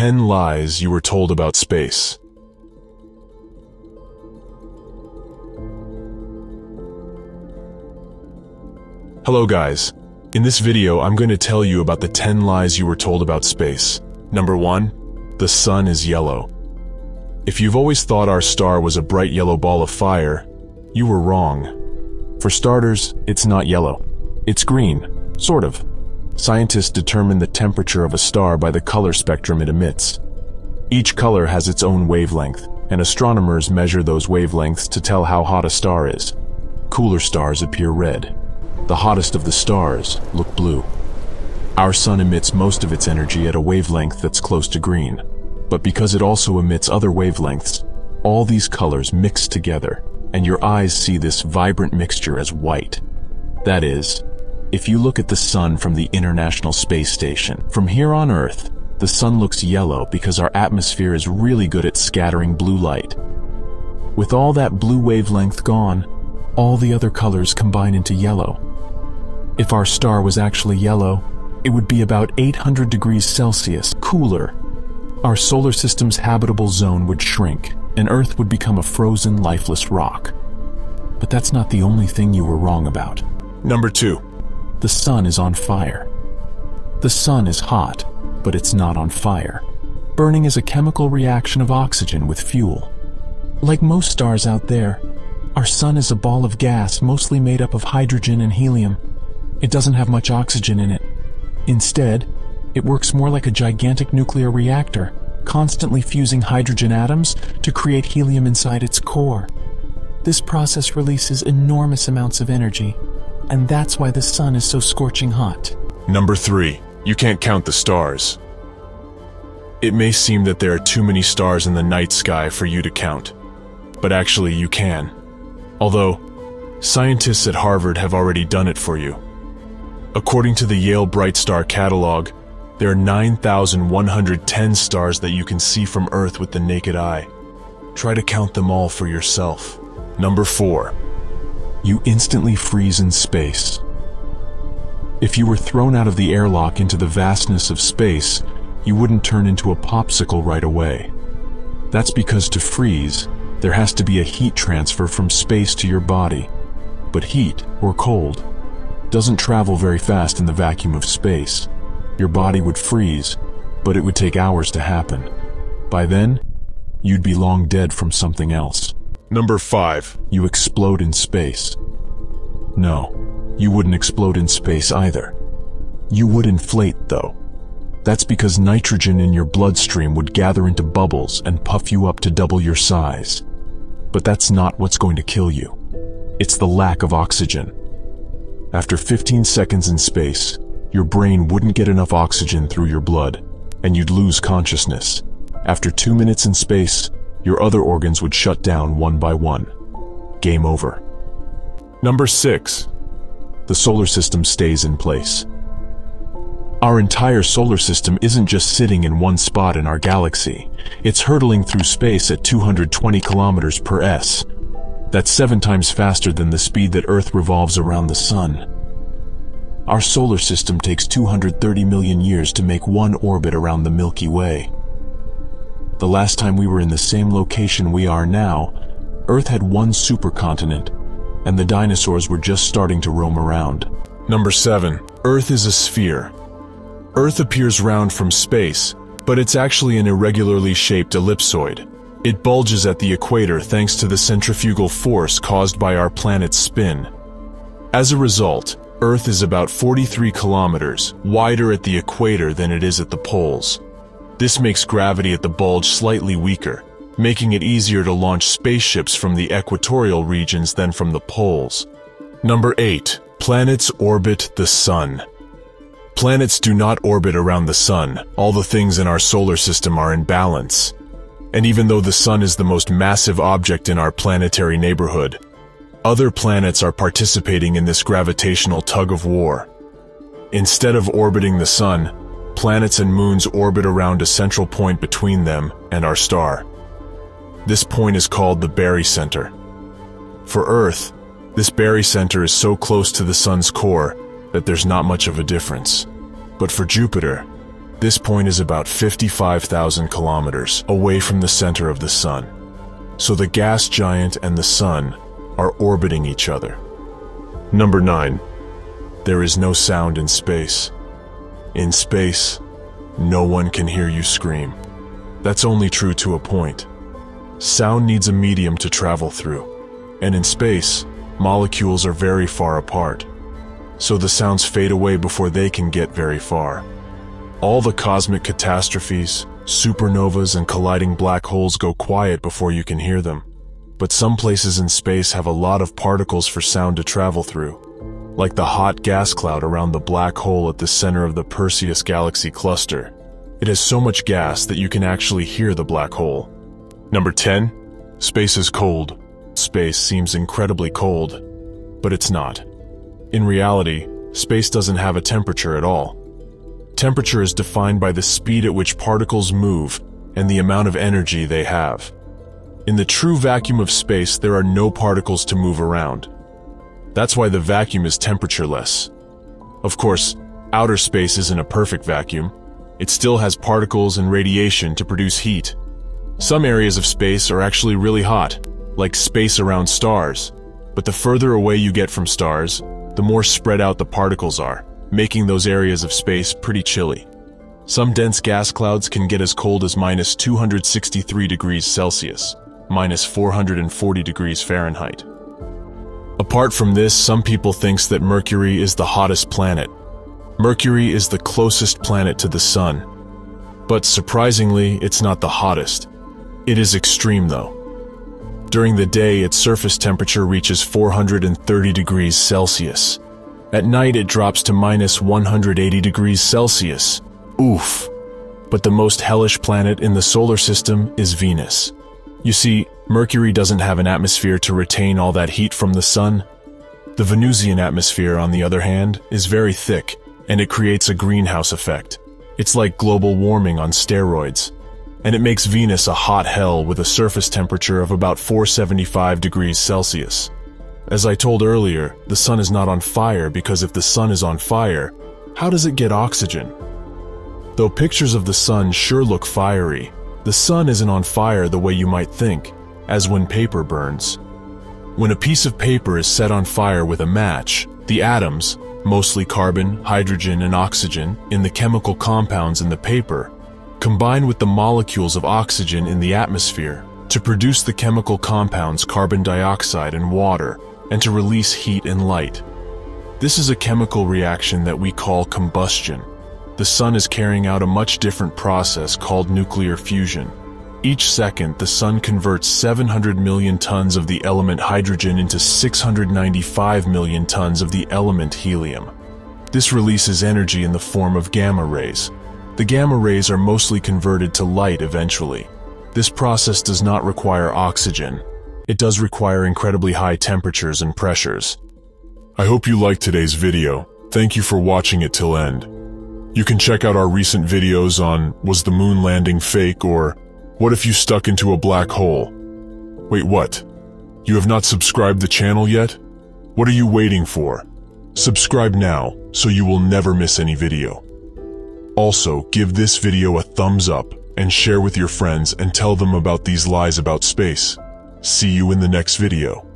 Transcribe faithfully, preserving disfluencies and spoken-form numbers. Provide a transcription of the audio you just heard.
ten lies you were told about space. Hello guys. In this video, I'm going to tell you about the ten lies you were told about space. Number one, the sun is yellow. If you've always thought our star was a bright yellow ball of fire, you were wrong. For starters, it's not yellow. It's green, sort of. Scientists determine the temperature of a star by the color spectrum it emits. Each color has its own wavelength, and astronomers measure those wavelengths to tell how hot a star is. Cooler stars appear red. The hottest of the stars look blue. Our sun emits most of its energy at a wavelength that's close to green, but because it also emits other wavelengths, all these colors mix together, and your eyes see this vibrant mixture as white. That is, if you look at the sun from the International Space Station, from here on Earth, the sun looks yellow because our atmosphere is really good at scattering blue light. With all that blue wavelength gone, all the other colors combine into yellow. If our star was actually yellow, it would be about eight hundred degrees Celsius cooler. Our solar system's habitable zone would shrink, and Earth would become a frozen, lifeless rock. But that's not the only thing you were wrong about. Number two. The sun is on fire. The sun is hot, but it's not on fire. Burning is a chemical reaction of oxygen with fuel. Like most stars out there, our sun is a ball of gas mostly made up of hydrogen and helium. It doesn't have much oxygen in it. Instead, it works more like a gigantic nuclear reactor, constantly fusing hydrogen atoms to create helium inside its core. This process releases enormous amounts of energy, and that's why the sun is so scorching hot. Number three, you can't count the stars. It may seem that there are too many stars in the night sky for you to count, but actually you can. Although, scientists at Harvard have already done it for you. According to the Yale Bright Star Catalog, there are nine thousand one hundred ten stars that you can see from Earth with the naked eye. Try to count them all for yourself. Number four. You instantly freeze in space. If you were thrown out of the airlock into the vastness of space, you wouldn't turn into a popsicle right away. That's because to freeze, there has to be a heat transfer from space to your body. But heat, or cold, doesn't travel very fast in the vacuum of space. Your body would freeze, but it would take hours to happen. By then, you'd be long dead from something else. Number five. You explode in space. No, you wouldn't explode in space either. You would inflate, though. That's because nitrogen in your bloodstream would gather into bubbles and puff you up to double your size. But that's not what's going to kill you. It's the lack of oxygen. After fifteen seconds in space, your brain wouldn't get enough oxygen through your blood, and you'd lose consciousness. After two minutes in space, your other organs would shut down one by one. Game over. Number six. The solar system stays in place. Our entire solar system isn't just sitting in one spot in our galaxy. It's hurtling through space at two hundred twenty kilometers per second. That's seven times faster than the speed that Earth revolves around the sun. Our solar system takes two hundred thirty million years to make one orbit around the Milky Way. The last time we were in the same location we are now, Earth had one supercontinent, and the dinosaurs were just starting to roam around. Number seven. Earth is a sphere. Earth appears round from space, but it's actually an irregularly shaped ellipsoid. It bulges at the equator thanks to the centrifugal force caused by our planet's spin. As a result, Earth is about forty-three kilometers wider at the equator than it is at the poles. This makes gravity at the bulge slightly weaker, making it easier to launch spaceships from the equatorial regions than from the poles. Number eight. Planets orbit the sun. Planets do not orbit around the sun. All the things in our solar system are in balance. And even though the sun is the most massive object in our planetary neighborhood, other planets are participating in this gravitational tug-of-war. Instead of orbiting the sun, planets and moons orbit around a central point between them and our star. This point is called the barycenter. For Earth, this barycenter is so close to the sun's core that there's not much of a difference. But for Jupiter, This point is about fifty-five thousand kilometers away from the center of the Sun. So the gas giant and the Sun are orbiting each other. Number nine. There is no sound in space. In space, no one can hear you scream. That's only true to a point. Sound needs a medium to travel through, and in space, molecules are very far apart, so the sounds fade away before they can get very far. All the cosmic catastrophes, supernovas, and colliding black holes go quiet before you can hear them, but some places in space have a lot of particles for sound to travel through, like the hot gas cloud around the black hole at the center of the Perseus galaxy cluster. It has so much gas that you can actually hear the black hole. Number ten. Space is cold. Space seems incredibly cold, but it's not. In reality, space doesn't have a temperature at all. Temperature is defined by the speed at which particles move and the amount of energy they have. In the true vacuum of space, there are no particles to move around. That's why the vacuum is temperatureless. Of course, outer space isn't a perfect vacuum. It still has particles and radiation to produce heat. Some areas of space are actually really hot, like space around stars, but the further away you get from stars, the more spread out the particles are, making those areas of space pretty chilly. Some dense gas clouds can get as cold as minus two hundred sixty-three degrees Celsius, minus four hundred forty degrees Fahrenheit. Apart from this, some people think that Mercury is the hottest planet. Mercury is the closest planet to the Sun. But surprisingly, it's not the hottest. It is extreme though. During the day, its surface temperature reaches four hundred thirty degrees Celsius. At night, it drops to minus one hundred eighty degrees Celsius. Oof! But the most hellish planet in the solar system is Venus. You see, Mercury doesn't have an atmosphere to retain all that heat from the Sun. The Venusian atmosphere, on the other hand, is very thick, and it creates a greenhouse effect. It's like global warming on steroids. And it makes Venus a hot hell with a surface temperature of about four hundred seventy-five degrees Celsius. As I told earlier, the Sun is not on fire because if the Sun is on fire, how does it get oxygen? Though pictures of the Sun sure look fiery, the Sun isn't on fire the way you might think, as when paper burns. When a piece of paper is set on fire with a match, the atoms, mostly carbon, hydrogen, and oxygen, in the chemical compounds in the paper, combine with the molecules of oxygen in the atmosphere to produce the chemical compounds carbon dioxide and water and to release heat and light. This is a chemical reaction that we call combustion. The Sun is carrying out a much different process called nuclear fusion. Each second, the Sun converts seven hundred million tons of the element hydrogen into six hundred ninety-five million tons of the element helium. This releases energy in the form of gamma rays. The gamma rays are mostly converted to light eventually. This process does not require oxygen. It does require incredibly high temperatures and pressures. I hope you liked today's video. Thank you for watching it till end. You can check out our recent videos on Was the Moon Landing Fake or What if you stuck into a black hole? Wait, what? You have not subscribed the channel yet? What are you waiting for? Subscribe now so you will never miss any video. Also, give this video a thumbs up and share with your friends and tell them about these lies about space. See you in the next video.